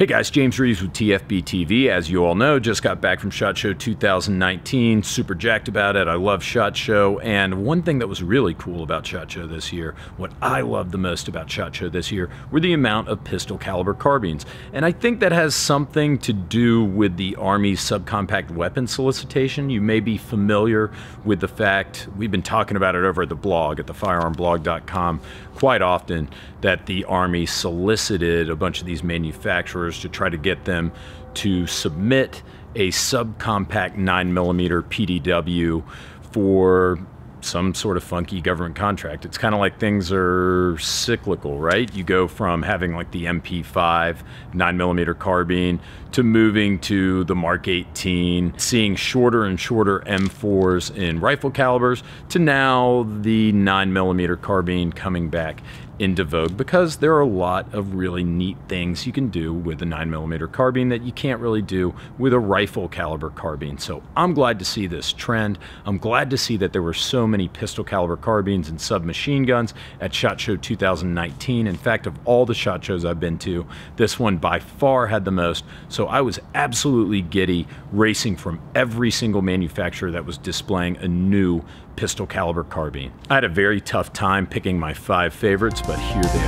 Hey guys, James Reeves with TFB TV. As you all know, just got back from SHOT Show 2019, super jacked about it. I love SHOT Show, and one thing that was really cool about SHOT Show this year, what I loved the most about SHOT Show this year, were the amount of pistol caliber carbines. And I think that has something to do with the Army's subcompact weapon solicitation. You may be familiar with the fact, we've been talking about it over at the blog, at thefirearmblog.com, quite often, that the Army solicited a bunch of these manufacturers to try to get them to submit a subcompact 9mm PDW for some sort of funky government contract. It's kind of like things are cyclical, right? You go from having like the MP5 9mm carbine to moving to the Mark 18, seeing shorter and shorter M4s in rifle calibers, to now the 9mm carbine coming back into vogue, because there are a lot of really neat things you can do with a 9mm carbine that you can't really do with a rifle caliber carbine. So I'm glad to see this trend. I'm glad to see that there were so many pistol caliber carbines and submachine guns at SHOT Show 2019. In fact, of all the SHOT Shows I've been to, this one by far had the most. So I was absolutely giddy, racing from every single manufacturer that was displaying a new pistol caliber carbine. I had a very tough time picking my 5 favorites, but here they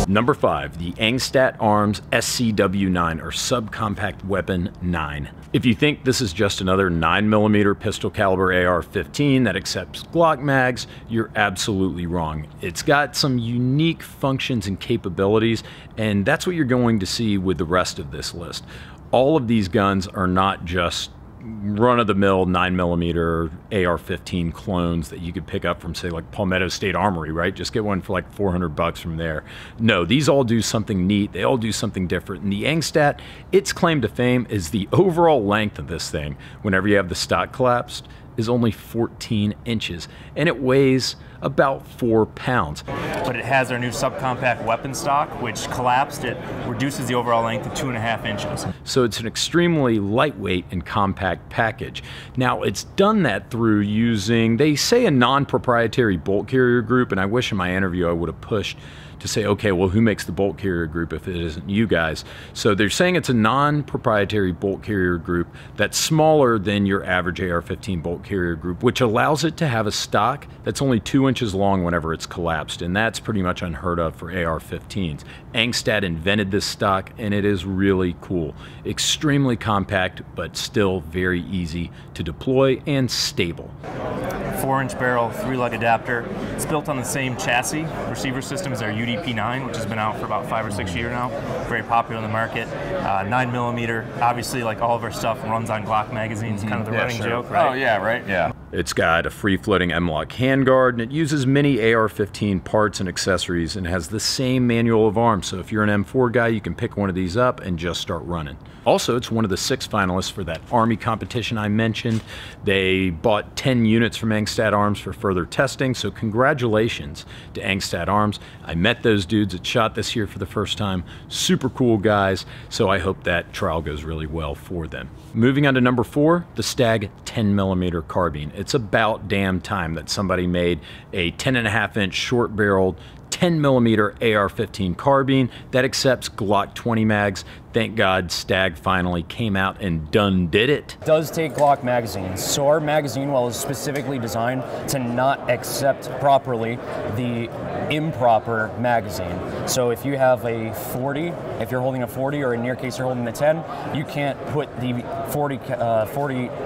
are. Number 5, the Angstadt Arms SCW-9, or Subcompact Weapon 9. If you think this is just another 9mm pistol caliber AR-15 that accepts Glock mags, you're absolutely wrong. It's got some unique functions and capabilities, and that's what you're going to see with the rest of this list. All of these guns are not just run-of-the-mill 9mm AR-15 clones that you could pick up from, say, like Palmetto State Armory, right? Just get one for like $400 from there. No, these all do something neat. They all do something different. And the Angstadt, its claim to fame is the overall length of this thing, whenever you have the stock collapsed, is only 14 inches, and it weighs about 4 pounds. But it has our new subcompact weapon stock, which collapsed, it reduces the overall length to 2.5 inches. So it's an extremely lightweight and compact package. Now, it's done that through using, they say, a non-proprietary bolt carrier group, and I wish in my interview I would have pushed to say, okay, well, who makes the bolt carrier group if it isn't you guys? So they're saying it's a non-proprietary bolt carrier group that's smaller than your average AR-15 bolt carrier group, which allows it to have a stock that's only 2 inches long whenever it's collapsed, and that's pretty much unheard of for AR-15s. Angstadt invented this stock, and it is really cool. Extremely compact, but still very easy to deploy and stable. 4-inch barrel, 3-lug adapter. It's built on the same chassis. Receiver system is our UD P9, which has been out for about 5 or 6 years now. Very popular in the market. 9mm, obviously, like all of our stuff, runs on Glock magazines. Kind of the running joke, right? Oh yeah, right, yeah. It's got a free-floating M-lock handguard, and it uses many AR-15 parts and accessories, and has the same manual of arms, so if you're an M4 guy, you can pick one of these up and just start running. Also, it's one of the 6 finalists for that Army competition I mentioned. They bought 10 units from Angstadt Arms for further testing, so congratulations to Angstadt Arms. I met those dudes at SHOT this year for the first time. Super cool guys, so I hope that trial goes really well for them. Moving on to number 4, the Stag 10mm carbine. It's about damn time that somebody made a 10.5-inch short-barreled 10mm AR-15 carbine that accepts Glock 20 mags. Thank God Stag finally came out and done did it. It does take Glock magazines. So our magazine well is specifically designed to not accept properly the improper magazine. So if you have a 40, if you're holding a 40, or in your case you're holding the 10, you can't put the 40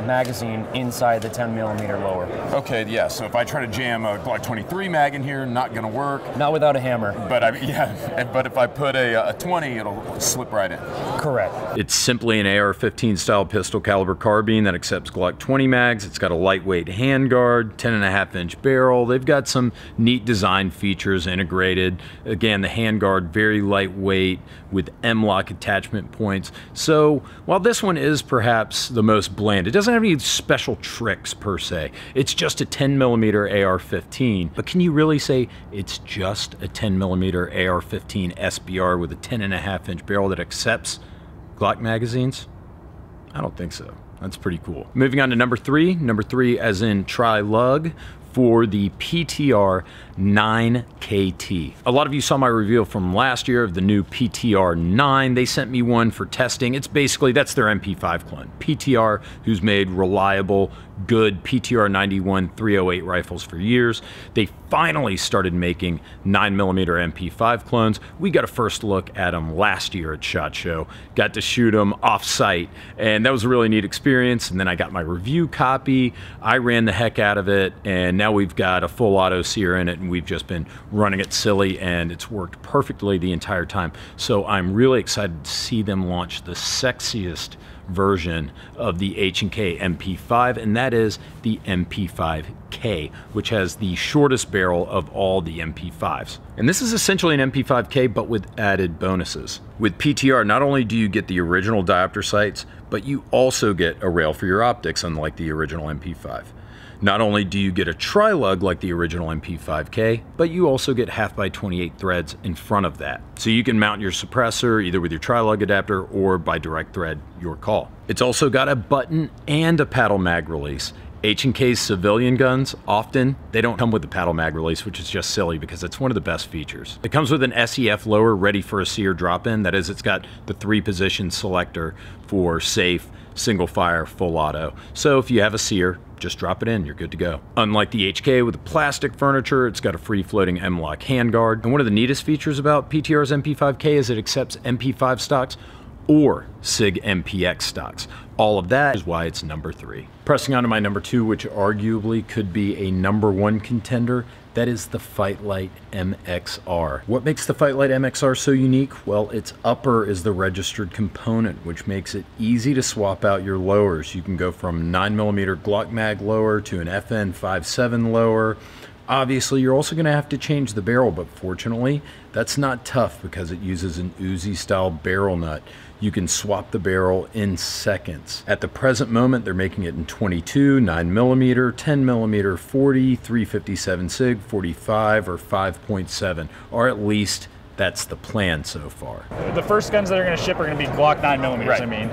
magazine inside the 10mm lower. Okay, yeah, so if I try to jam a Glock 23 mag in here, not gonna work. Not without a hammer. But I mean, yeah, but if I put a 20, it'll slip right in. Correct. It's simply an AR-15 style pistol caliber carbine that accepts Glock 20 mags. It's got a lightweight handguard, 10.5-inch barrel. They've got some neat design features integrated. Again, the handguard, very lightweight with M-lock attachment points. So while this one is perhaps the most bland, it doesn't have any special tricks per se. It's just a 10mm AR-15. But can you really say it's just a 10mm AR-15 SBR with a 10.5-inch barrel that accepts Glock magazines? I don't think so. That's pretty cool. Moving on to number 3. Number 3 as in try lug. for the PTR-9KT. A lot of you saw my review from last year of the new PTR-9. They sent me one for testing. It's basically, that's their MP5 clone. PTR, who's made reliable, good PTR-91 308 rifles for years. They finally started making 9mm MP5 clones. We got a first look at them last year at SHOT Show. Got to shoot them off-site, and that was a really neat experience. And then I got my review copy. I ran the heck out of it, and now we've got a full auto sear in it, and we've just been running it silly, and it's worked perfectly the entire time. So I'm really excited to see them launch the sexiest version of the H&K MP5, and that is the MP5K, which has the shortest barrel of all the MP5s. And this is essentially an MP5K, but with added bonuses. With PTR, not only do you get the original diopter sights, but you also get a rail for your optics, unlike the original MP5. Not only do you get a tri-lug like the original MP5K, but you also get 1/2 by 28 threads in front of that. So you can mount your suppressor either with your tri-lug adapter or by direct thread, your call. It's also got a button and a paddle mag release. H&K's civilian guns, often, they don't come with the paddle mag release, which is just silly because it's one of the best features. It comes with an SEF lower ready for a sear drop-in. That is, it's got the 3-position selector for safe, single fire, full auto. So if you have a sear, just drop it in, you're good to go. Unlike the HK with the plastic furniture, it's got a free floating M-lock handguard. And one of the neatest features about PTR's MP5K is it accepts MP5 stocks or SIG MPX stocks. All of that is why it's number 3. Pressing on to my number 2, which arguably could be a number 1 contender, that is the FightLite MXR. What makes the FightLite MXR so unique? Well, its upper is the registered component, which makes it easy to swap out your lowers. You can go from 9mm Glock mag lower to an FN 5.7 lower. Obviously, you're also going to have to change the barrel, but fortunately, that's not tough because it uses an Uzi-style barrel nut. You can swap the barrel in seconds. At the present moment, they're making it in 22, 9mm, 10mm, 40, 357 SIG, 45, or 5.7, or at least that's the plan so far. The first guns that are going to ship are going to be Glock 9mm, right. I mean.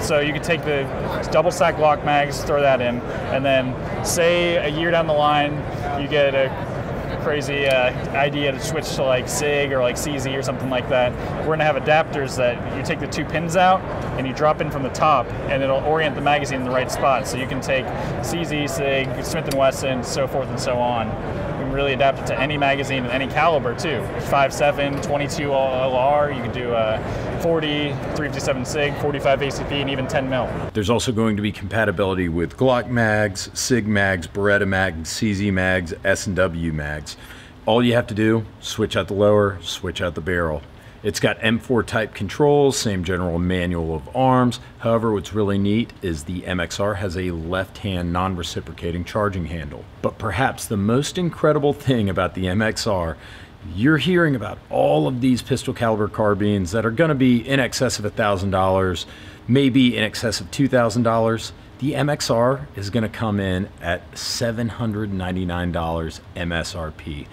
So you could take the double stack Glock mags, throw that in, and then say a year down the line, you get a crazy idea to switch to like SIG or like CZ or something like that. We're going to have adapters that you take the 2 pins out and you drop in from the top, and it'll orient the magazine in the right spot. So you can take CZ, SIG, Smith & Wesson, so forth and so on. Really adapt it to any magazine and any caliber too. 5.7, 22 LR, you can do 40, 357 SIG, 45 ACP, and even 10 mil. There's also going to be compatibility with Glock mags, SIG mags, Beretta mags, CZ mags, S&W mags. All you have to do, switch out the lower, switch out the barrel. It's got M4 type controls, same general manual of arms. However, what's really neat is the MXR has a left-hand non-reciprocating charging handle. But perhaps the most incredible thing about the MXR, you're hearing about all of these pistol caliber carbines that are gonna be in excess of $1,000, maybe in excess of $2,000. The MXR is gonna come in at $799 MSRP.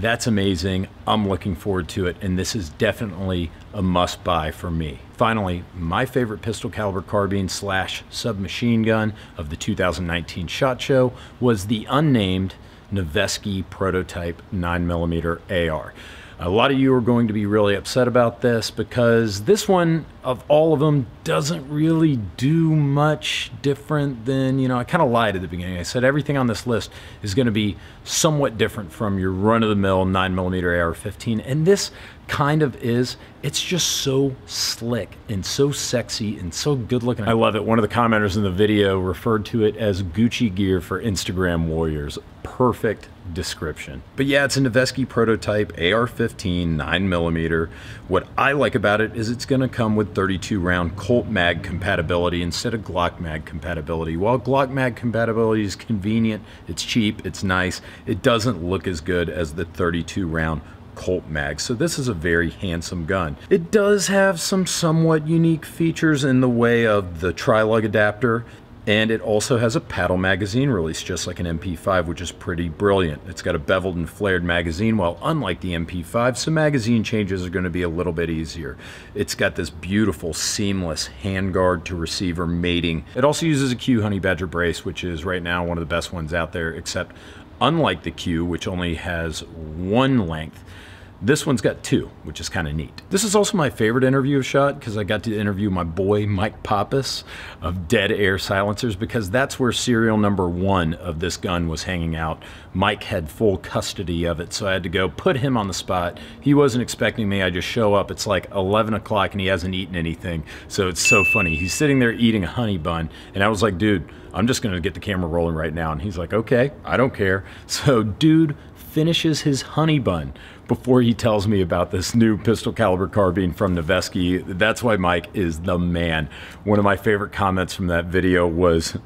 That's amazing. I'm looking forward to it, and this is definitely a must-buy for me. Finally, my favorite pistol caliber carbine / submachine gun of the 2019 SHOT Show was the unnamed Noveske prototype 9mm AR. A lot of you are going to be really upset about this because this one, of all of them, doesn't really do much different than, I kind of lied at the beginning. I said everything on this list is going to be somewhat different from your run-of-the-mill 9mm AR-15, and this kind of is. It's just so slick and so sexy and so good looking. I love it. One of the commenters in the video referred to it as Gucci gear for Instagram warriors. Perfect description. But yeah, it's a Noveske prototype AR-15 9mm. What I like about it is it's going to come with 32-round Colt mag compatibility instead of Glock mag compatibility. While Glock mag compatibility is convenient, it's cheap, it's nice, it doesn't look as good as the 32-round Colt mag, so this is a very handsome gun. It does have some somewhat unique features in the way of the tri-lug adapter, and it also has a paddle magazine release, just like an MP5, which is pretty brilliant. It's got a beveled and flared magazine, while unlike the MP5, some magazine changes are going to be a little bit easier. It's got this beautiful, seamless handguard to receiver mating. It also uses a Q Honey Badger brace, which is right now one of the best ones out there, except Unlike the Q, which only has one length, this one's got two, which is kind of neat. This is also my favorite interview of SHOT because I got to interview my boy, Mike Pappas of Dead Air Silencers, because that's where serial number one of this gun was hanging out. Mike had full custody of it, so I had to go put him on the spot. He wasn't expecting me. I just show up. It's like 11 o'clock and he hasn't eaten anything, so it's so funny. He's sitting there eating a honey bun, and I was like, dude, I'm just going to get the camera rolling right now. And he's like, okay, I don't care. So dude finishes his honey bun before he tells me about this new pistol caliber carbine from Noveske. That's why Mike is the man. One of my favorite comments from that video was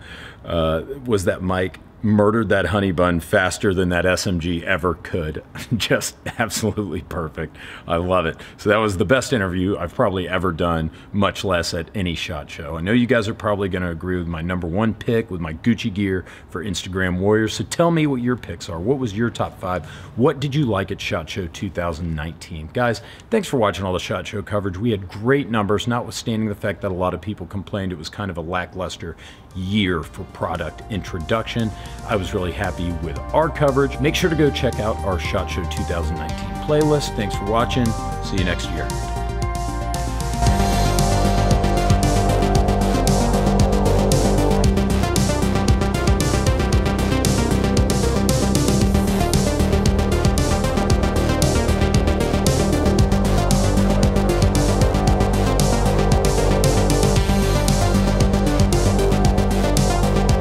that Mike murdered that honey bun faster than that SMG ever could. Just absolutely perfect. I love it. So that was the best interview I've probably ever done, much less at any SHOT Show. I know you guys are probably going to agree with my number one pick with my Gucci gear for Instagram Warriors. So tell me what your picks are. What was your top five? What did you like at SHOT Show 2019? Guys, thanks for watching all the SHOT Show coverage. We had great numbers, notwithstanding the fact that a lot of people complained it was kind of a lackluster year for product introduction. I was really happy with our coverage. Make sure to go check out our SHOT Show 2019 playlist. Thanks for watching. See you next year.